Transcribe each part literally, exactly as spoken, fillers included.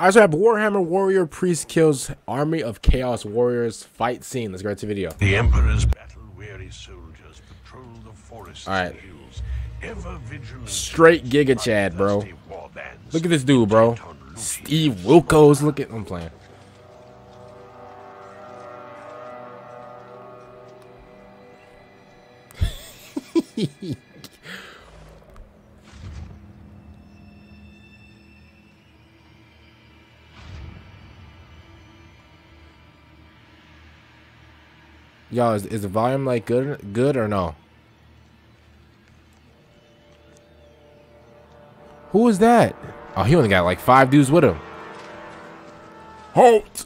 Alright, so I have Warhammer Warrior Priest kills Army of Chaos Warriors fight scene. Let's go right to the video. The Emperor's battle-weary soldiers patrol the forests and hills, ever vigilant. Straight Giga Chad, bro. Look at this dude, bro. Steve Wilkos. Look at him playing. Y'all, is, is the volume like good, good or no? Who is that? Oh, he only got like five dudes with him. Halt!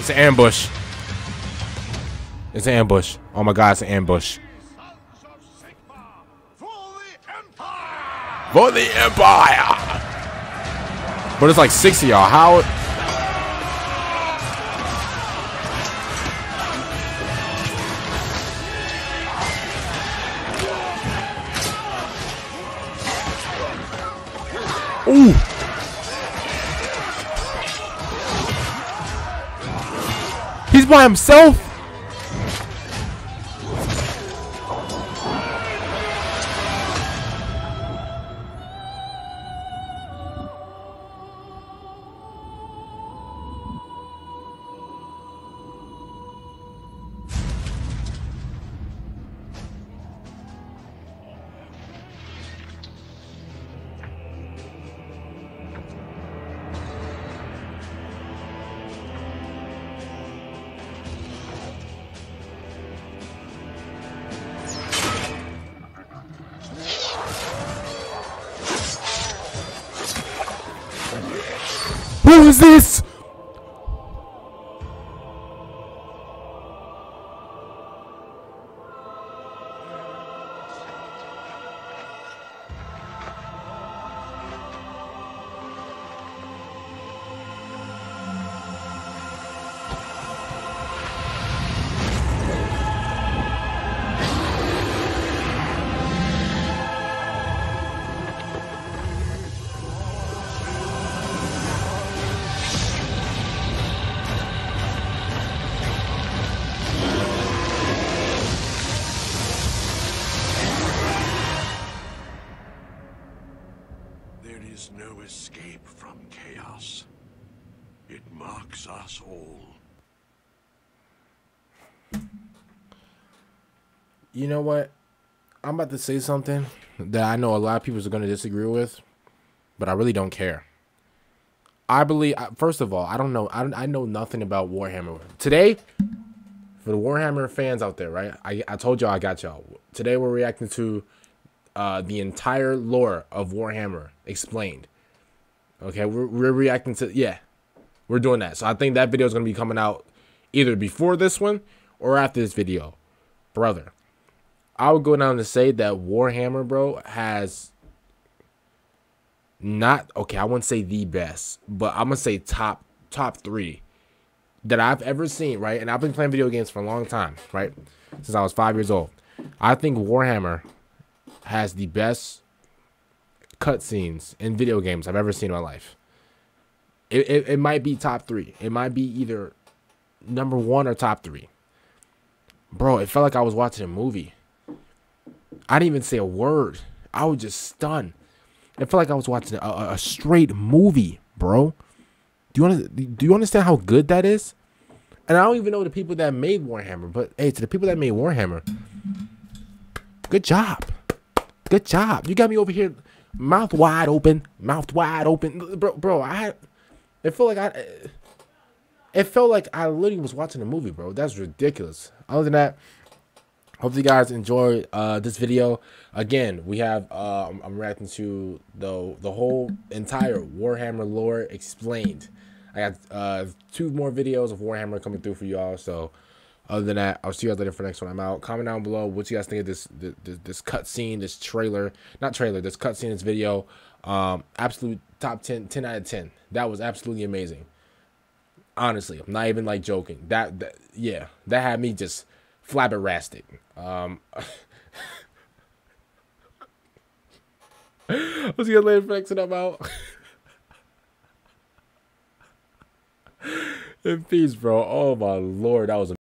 It's an ambush. It's an ambush. Oh my God, it's an ambush. For the Empire! But it's like six of y'all. How? Ooh! He's by himself? Who is this? No escape from chaos. It marks us all. You know what? I'm about to say something that I know a lot of people are going to disagree with, but I really don't care. I believe, first of all, I don't know. I, don't, I know nothing about Warhammer. Today, for the Warhammer fans out there, right? I, I told y'all I got y'all. Today we're reacting to Uh, the entire lore of Warhammer explained. Okay, we're, we're reacting to, yeah, we're doing that. So I think that video is going to be coming out either before this one or after this video. Brother, I would go down to say that Warhammer, bro, has not, okay, I wouldn't say the best, but I'm going to say top, top three that I've ever seen, right? And I've been playing video games for a long time, right? Since I was five years old. I think Warhammer has the best cutscenes in video games I've ever seen in my life. It, it, it might be top three. It might be either number one or top three. Bro, it felt like I was watching a movie. I didn't even say a word. I was just stunned. It felt like I was watching a, a straight movie, bro. Do you wanna, do you understand how good that is? And I don't even know the people that made Warhammer, but hey, to the people that made Warhammer, good job. Good job. You got me over here, mouth wide open, mouth wide open, bro. Bro, I, it felt like I, it felt like I literally was watching a movie, bro. That's ridiculous. Other than that, hope you guys enjoyed uh, this video. Again, we have uh, I'm, I'm reacting to the the whole entire Warhammer lore explained. I got uh, two more videos of Warhammer coming through for y'all. So. Other than that, I'll see you guys later for the next one. I'm out. Comment down below what you guys think of this this, this cutscene, this trailer. Not trailer, this cutscene, this video. Um, absolute top ten, ten out of ten. That was absolutely amazing. Honestly, I'm not even like joking. That, that yeah, that had me just flabbergasted. Um, I was gonna let it flexing up out. In peace, bro. Oh my lord, that was amazing.